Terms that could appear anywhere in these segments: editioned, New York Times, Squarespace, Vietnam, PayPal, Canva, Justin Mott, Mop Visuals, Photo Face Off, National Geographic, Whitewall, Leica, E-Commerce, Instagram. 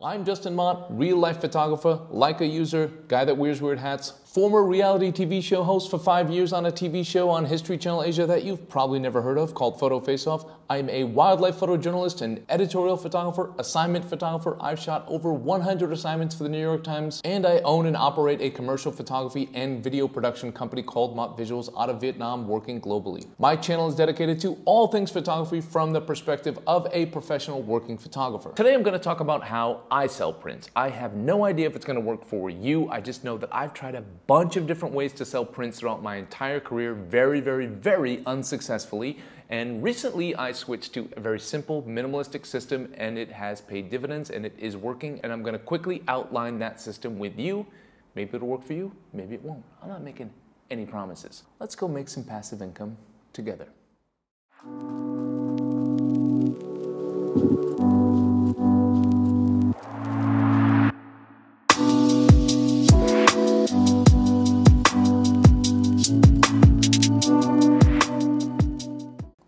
I'm Justin Mott, real-life photographer, Leica user, guy that wears weird hats, former reality TV show host for 5 years on a TV show on History Channel Asia that you've probably never heard of called Photo Face Off. I'm a wildlife photojournalist and editorial photographer, assignment photographer. I've shot over 100 assignments for the New York Times, and I own and operate a commercial photography and video production company called Mop Visuals out of Vietnam, working globally. My channel is dedicated to all things photography from the perspective of a professional working photographer. Today I'm going to talk about how I sell prints. I have no idea if it's going to work for you. I just know that I've tried a bunch of different ways to sell prints throughout my entire career, very, very, very unsuccessfully. And recently I switched to a very simple minimalistic system, and it has paid dividends and it is working. And I'm going to quickly outline that system with you. Maybe it'll work for you. Maybe it won't. I'm not making any promises. Let's go make some passive income together.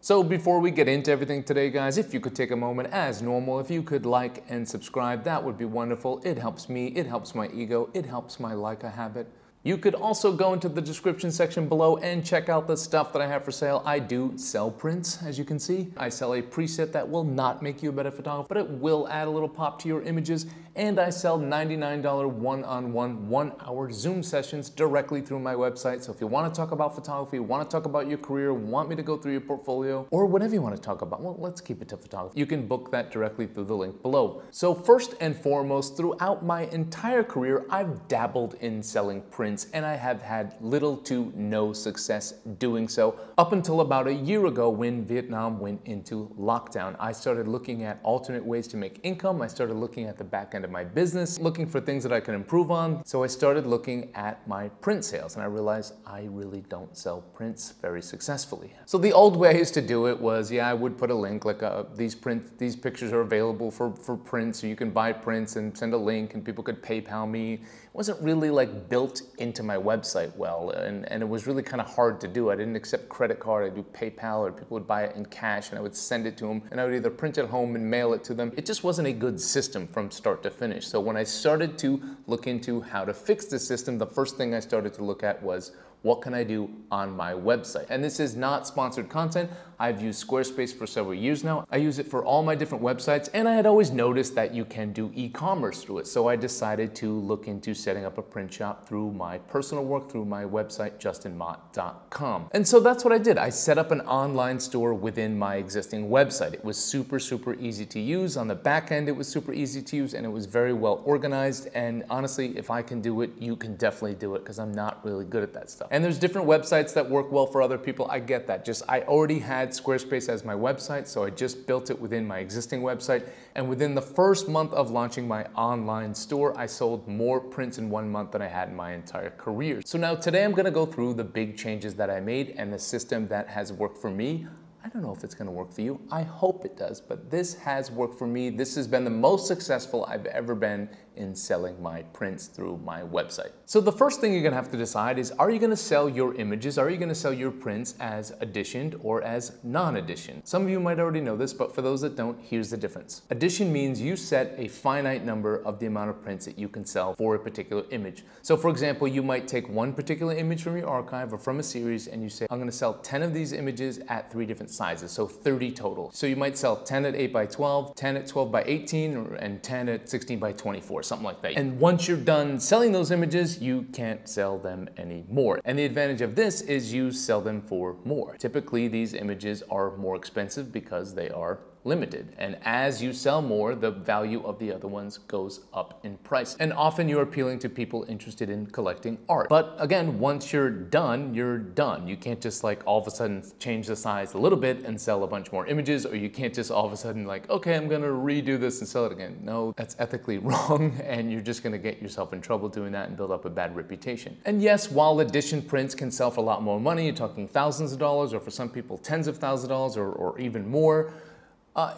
So before we get into everything today, guys, if you could take a moment as normal, if you could like and subscribe, that would be wonderful. It helps me, it helps my ego, it helps my Leica habit. You could also go into the description section below and check out the stuff that I have for sale. I do sell prints, as you can see. I sell a preset that will not make you a better photographer, but it will add a little pop to your images. And I sell $99 one-on-one, 1 hour Zoom sessions directly through my website. So if you want to talk about photography, want to talk about your career, want me to go through your portfolio, or whatever you want to talk about, well, let's keep it to photography. You can book that directly through the link below. So first and foremost, throughout my entire career, I've dabbled in selling prints. And I have had little to no success doing so up until about a year ago when Vietnam went into lockdown. I started looking at alternate ways to make income. I started looking at the back end of my business, looking for things that I can improve on. So I started looking at my print sales, and I realized I really don't sell prints very successfully. So the old way I used to do it was, yeah, I would put a link like these pictures are available for print, so you can buy prints and send a link and people could PayPal me. It wasn't really like built into my website well, and it was really kind of hard to do. I didn't accept credit card, I do PayPal, or people would buy it in cash and I would send it to them, and I would either print it home and mail it to them. It just wasn't a good system from start to finish. So when I started to look into how to fix the system, the first thing I started to look at was, what can I do on my website? And this is not sponsored content. I've used Squarespace for several years now. I use it for all my different websites, and I had always noticed that you can do e-commerce through it. So I decided to look into setting up a print shop through my personal work, through my website, justinmott.com. And so that's what I did. I set up an online store within my existing website. It was super easy to use. On the back end, it was super easy to use, and it was very well organized. And honestly, if I can do it, you can definitely do it, because I'm not really good at that stuff. And there's different websites that work well for other people. I get that. Just I already had Squarespace as my website, so I just built it within my existing website. And within the first month of launching my online store, I sold more prints in 1 month than I had in my entire career. So now today I'm going to go through the big changes that I made and the system that has worked for me. I don't know if it's going to work for you. I hope it does, but this has worked for me. This has been the most successful I've ever been in selling my prints through my website. So the first thing you're going to have to decide is, are you going to sell your images? Are you going to sell your prints as editioned or as non-editioned? Some of you might already know this, but for those that don't, here's the difference. Edition means you set a finite number of the amount of prints that you can sell for a particular image. So for example, you might take one particular image from your archive or from a series, and you say, I'm going to sell 10 of these images at 3 different sizes, so 30 total. So you might sell 10 at 8 by 12, 10 at 12 by 18, and 10 at 16 by 24, something like that. And once you're done selling those images, you can't sell them anymore. And the advantage of this is you sell them for more. Typically, these images are more expensive because they are limited. And as you sell more, the value of the other ones goes up in price. And often you're appealing to people interested in collecting art. But again, once you're done, you're done. You can't just like all of a sudden change the size a little bit and sell a bunch more images, or you can't just all of a sudden like, okay, I'm going to redo this and sell it again. No, that's ethically wrong. And you're just going to get yourself in trouble doing that and build up a bad reputation. And yes, while edition prints can sell for a lot more money, you're talking thousands of dollars, or for some people, tens of thousands of dollars, or even more.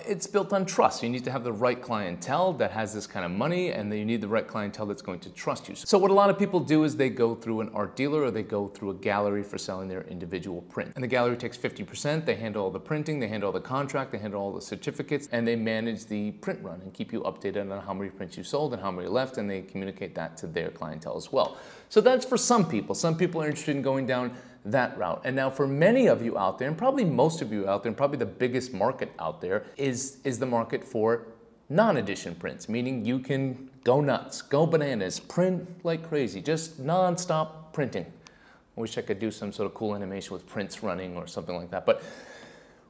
It's built on trust. You need to have the right clientele that has this kind of money, and then you need the right clientele that's going to trust you. So what a lot of people do is they go through an art dealer or they go through a gallery for selling their individual print. And the gallery takes 50%, they handle all the printing, they handle all the contract, they handle all the certificates, and they manage the print run and keep you updated on how many prints you sold and how many left, and they communicate that to their clientele as well. So that's for some people. Some people are interested in going down that route. And now for many of you out there, and probably most of you out there, and probably the biggest market out there is the market for non-edition prints, meaning you can go nuts, go bananas, print like crazy, just non-stop printing. I wish I could do some sort of cool animation with prints running or something like that, but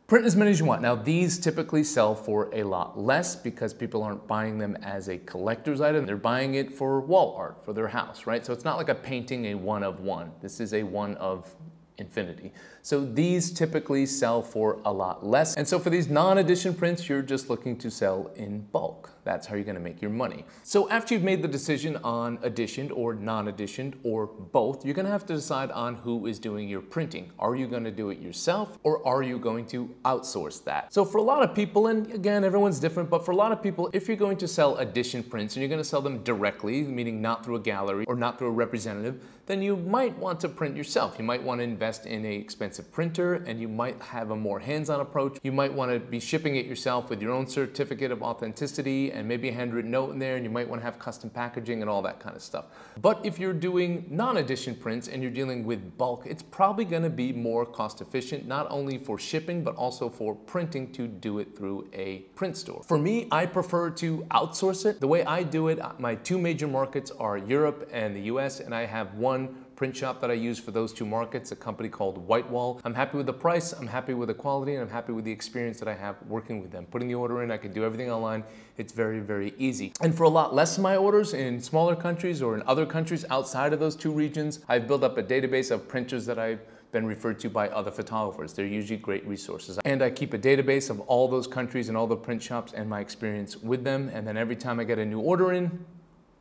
print as many as you want. Now these typically sell for a lot less because people aren't buying them as a collector's item. They're buying it for wall art for their house, right? So it's not like a painting, a one of one. This is a one of infinity. So these typically sell for a lot less. And so for these non-edition prints, you're just looking to sell in bulk. That's how you're going to make your money. So after you've made the decision on editioned or non-editioned or both, you're going to have to decide on who is doing your printing. Are you going to do it yourself or are you going to outsource that? So for a lot of people, and again, everyone's different, but for a lot of people, if you're going to sell edition prints and you're going to sell them directly, meaning not through a gallery or not through a representative, then you might want to print yourself. You might want to invest in an expensive printer and you might have a more hands-on approach. You might want to be shipping it yourself with your own certificate of authenticity and maybe a handwritten note in there, and you might want to have custom packaging and all that kind of stuff. But if you're doing non-edition prints and you're dealing with bulk, it's probably going to be more cost efficient, not only for shipping, but also for printing, to do it through a print store. For me, I prefer to outsource it. The way I do it, my two major markets are Europe and the US, and I have one print shop that I use for those two markets, a company called Whitewall. I'm happy with the price, I'm happy with the quality, and I'm happy with the experience that I have working with them. Putting the order in, I can do everything online. It's very, very easy. And for a lot less of my orders in smaller countries or in other countries outside of those two regions, I've built up a database of printers that I've been referred to by other photographers. They're usually great resources. And I keep a database of all those countries and all the print shops and my experience with them. And then every time I get a new order in,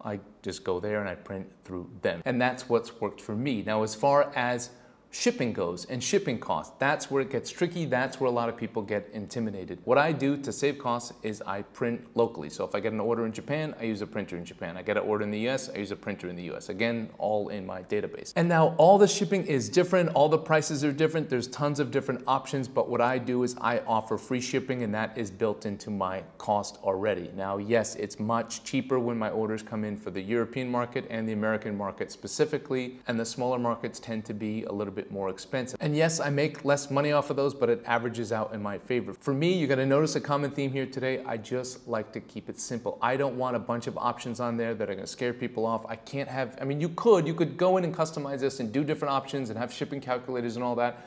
I just go there and I print through them. And that's what's worked for me. Now, as far as shipping goes and shipping costs, that's where it gets tricky. That's where a lot of people get intimidated. What I do to save costs is I print locally. So if I get an order in Japan, I use a printer in Japan. I get an order in the US, I use a printer in the US. Again, all in my database. And now all the shipping is different. All the prices are different. There's tons of different options. But what I do is I offer free shipping, and that is built into my cost already. Now, yes, it's much cheaper when my orders come in for the European market and the American market specifically. And the smaller markets tend to be a little bit more expensive. And yes, I make less money off of those, but it averages out in my favor. For me, you're gonna notice a common theme here today. I just like to keep it simple. I don't want a bunch of options on there that are gonna scare people off. I can't have, I mean, you could go in and customize this and do different options and have shipping calculators and all that.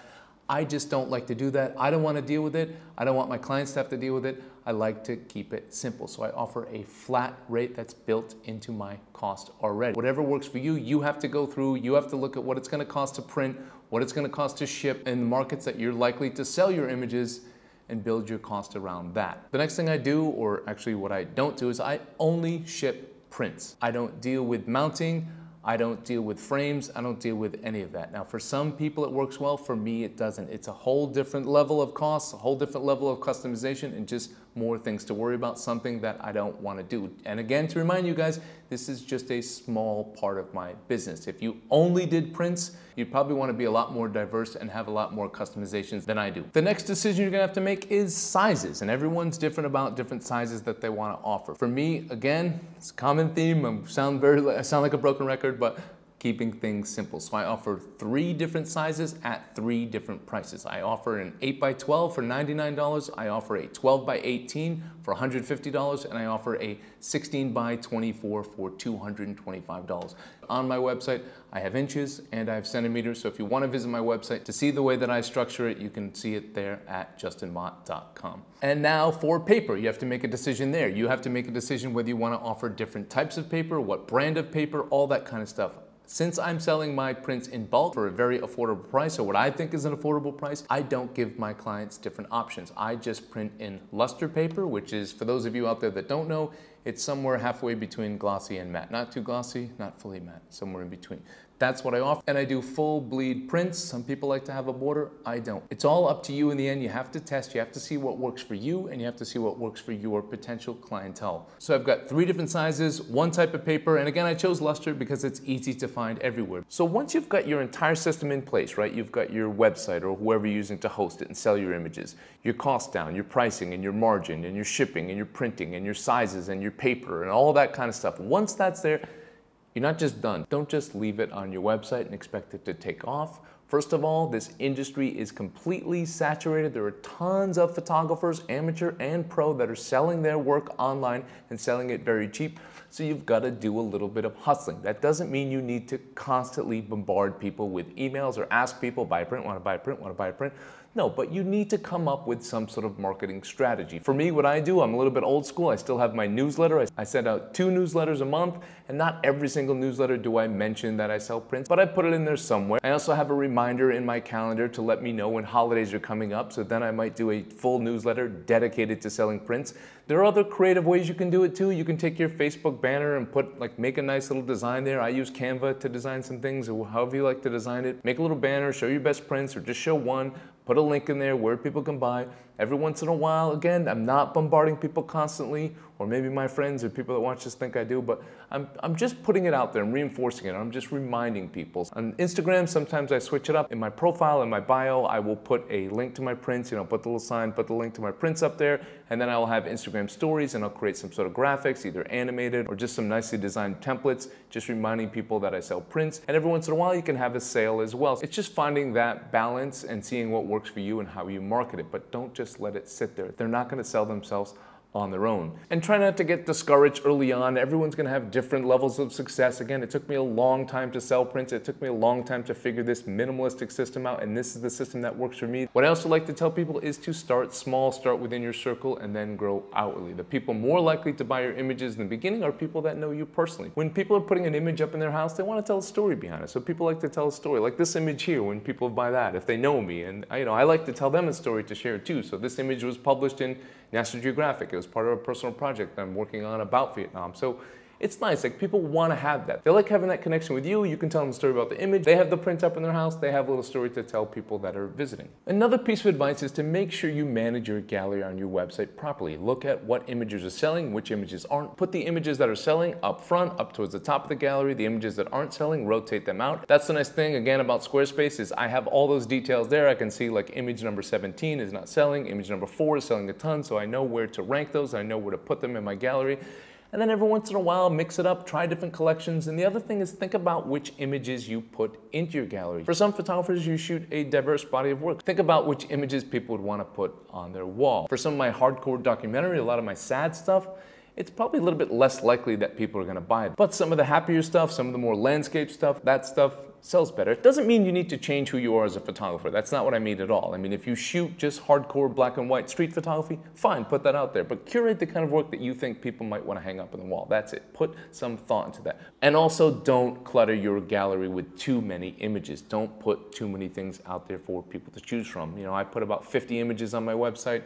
I just don't like to do that. I don't want to deal with it. I don't want my clients to have to deal with it. I like to keep it simple. So I offer a flat rate that's built into my cost already. Whatever works for you, you have to go through, you have to look at what it's going to cost to print, what it's going to cost to ship, and the markets that you're likely to sell your images, and build your cost around that. The next thing I do, or actually what I don't do, is I only ship prints. I don't deal with mounting. I don't deal with frames, I don't deal with any of that. Now, for some people it works well, for me it doesn't. It's a whole different level of costs, a whole different level of customization, and just more things to worry about, something that I don't want to do. And again, to remind you guys, this is just a small part of my business. If you only did prints, you'd probably want to be a lot more diverse and have a lot more customizations than I do. The next decision you're going to have to make is sizes, and everyone's different about different sizes that they want to offer. For me, again, it's a common theme. I sound like a broken record, but keeping things simple. So I offer three different sizes at three different prices. I offer an 8x12 for $99. I offer a 12x18 for $150. And I offer a 16x24 for $225. On my website, I have inches and I have centimeters. So if you want to visit my website to see the way that I structure it, you can see it there at justinmott.com. And now for paper, you have to make a decision there. You have to make a decision whether you want to offer different types of paper, what brand of paper, all that kind of stuff. Since I'm selling my prints in bulk for a very affordable price, or what I think is an affordable price, I don't give my clients different options. I just print in luster paper, which is, for those of you out there that don't know, it's somewhere halfway between glossy and matte. Not too glossy, not fully matte, somewhere in between. That's what I offer. And I do full bleed prints. Some people like to have a border, I don't. It's all up to you in the end. You have to test, you have to see what works for you, and you have to see what works for your potential clientele. So I've got 3 different sizes, 1 type of paper, and again, I chose Luster because it's easy to find everywhere. So once you've got your entire system in place, right, you've got your website or whoever you're using to host it and sell your images, your cost down, your pricing and your margin and your shipping and your printing and your sizes and your paper and all that kind of stuff. Once that's there, you're not just done. Don't just leave it on your website and expect it to take off. First of all, this industry is completely saturated. There are tons of photographers, amateur and pro, that are selling their work online and selling it very cheap. So you've got to do a little bit of hustling. That doesn't mean you need to constantly bombard people with emails or ask people, buy a print, want to buy a print, want to buy a print. No, but you need to come up with some sort of marketing strategy. For me, what I do, I'm a little bit old school. I still have my newsletter. I send out 2 newsletters a month, and not every single newsletter do I mention that I sell prints, but I put it in there somewhere. I also have a reminder in my calendar to let me know when holidays are coming up, so then I might do a full newsletter dedicated to selling prints. There are other creative ways you can do it too. You can take your Facebook banner and put, like, make a nice little design there. I use Canva to design some things, or however you like to design it. Make a little banner, show your best prints, or just show one. Put a link in there where people can buy. Every once in a while, again, I'm not bombarding people constantly, or maybe my friends or people that watch this think I do, but I'm just putting it out there and reinforcing it. I'm just reminding people. On Instagram, sometimes I switch it up. In my profile, in my bio, I will put a link to my prints, you know, put the little sign, put the link to my prints up there, and then I will have Instagram stories, and I'll create some sort of graphics, either animated or just some nicely designed templates, just reminding people that I sell prints. And every once in a while, you can have a sale as well. It's just finding that balance and seeing what works for you and how you market it, but don't just let it sit there. They're not going to sell themselves on their own. And try not to get discouraged early on. Everyone's gonna have different levels of success. Again, it took me a long time to sell prints. It took me a long time to figure this minimalistic system out, and this is the system that works for me. What I also like to tell people is to start small, start within your circle, and then grow outwardly. The people more likely to buy your images in the beginning are people that know you personally. When people are putting an image up in their house, they wanna tell a story behind it. So people like to tell a story, like this image here, when people buy that, if they know me. And you know, I like to tell them a story to share too. So this image was published in National Geographic. It was part of a personal project that I'm working on about Vietnam. So it's nice, like people want to have that. They like having that connection with you. You can tell them a story about the image. They have the print up in their house. They have a little story to tell people that are visiting. Another piece of advice is to make sure you manage your gallery on your website properly. Look at what images are selling, which images aren't. Put the images that are selling up front, up towards the top of the gallery. The images that aren't selling, rotate them out. That's the nice thing, again, about Squarespace is I have all those details there. I can see, like, image number 17 is not selling. Image number 4 is selling a ton, so I know where to rank those. I know where to put them in my gallery. And then every once in a while, mix it up, try different collections. And the other thing is think about which images you put into your gallery. For some photographers, you shoot a diverse body of work. Think about which images people would want to put on their wall. For some of my hardcore documentary, a lot of my sad stuff, it's probably a little bit less likely that people are going to buy it. But some of the happier stuff, some of the more landscape stuff, that stuff sells better. It doesn't mean you need to change who you are as a photographer. That's not what I mean at all. I mean, if you shoot just hardcore black and white street photography, fine, put that out there. But curate the kind of work that you think people might want to hang up on the wall. That's it. Put some thought into that. And also don't clutter your gallery with too many images. Don't put too many things out there for people to choose from. You know, I put about 50 images on my website.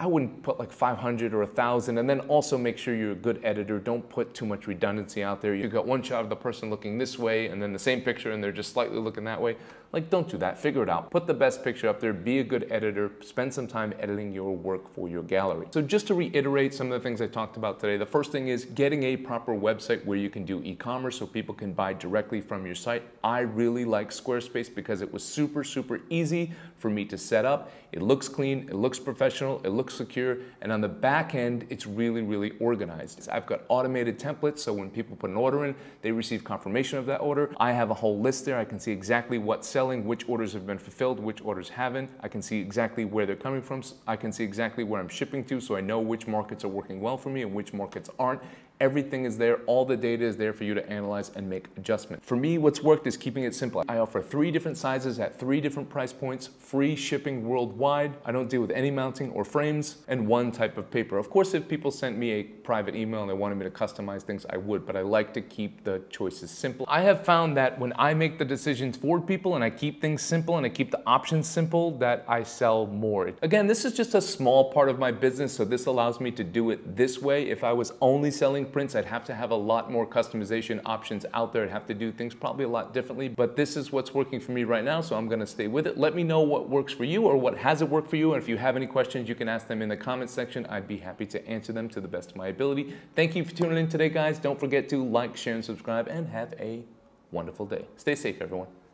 I wouldn't put like 500 or 1,000, and then also make sure you're a good editor. Don't put too much redundancy out there. You've got one shot of the person looking this way and then the same picture and they're just slightly looking that way. Like, don't do that. Figure it out. Put the best picture up there. Be a good editor. Spend some time editing your work for your gallery. So just to reiterate some of the things I talked about today, the first thing is getting a proper website where you can do e-commerce so people can buy directly from your site. I really like Squarespace because it was super, super easy for me to set up. It looks clean. It looks professional. It looks secure, and on the back end, it's really, really organized. I've got automated templates, so when people put an order in, they receive confirmation of that order. I have a whole list there. I can see exactly what's selling, which orders have been fulfilled, which orders haven't. I can see exactly where they're coming from. I can see exactly where I'm shipping to, so I know which markets are working well for me and which markets aren't. Everything is there. All the data is there for you to analyze and make adjustments. For me, what's worked is keeping it simple. I offer 3 different sizes at 3 different price points, free shipping worldwide. I don't deal with any mounting or frames, and 1 type of paper. Of course, if people sent me a private email and they wanted me to customize things, I would, but I like to keep the choices simple. I have found that when I make the decisions for people and I keep things simple and I keep the options simple, that I sell more. Again, this is just a small part of my business, so this allows me to do it this way. If I was only selling selling prints, I'd have to have a lot more customization options out there. I'd have to do things probably a lot differently, but this is what's working for me right now, so I'm gonna stay with it. Let me know what works for you or what hasn't worked for you, and if you have any questions, you can ask them in the comments section. I'd be happy to answer them to the best of my ability. Thank you for tuning in today, guys. Don't forget to like, share, and subscribe, and have a wonderful day. Stay safe, everyone.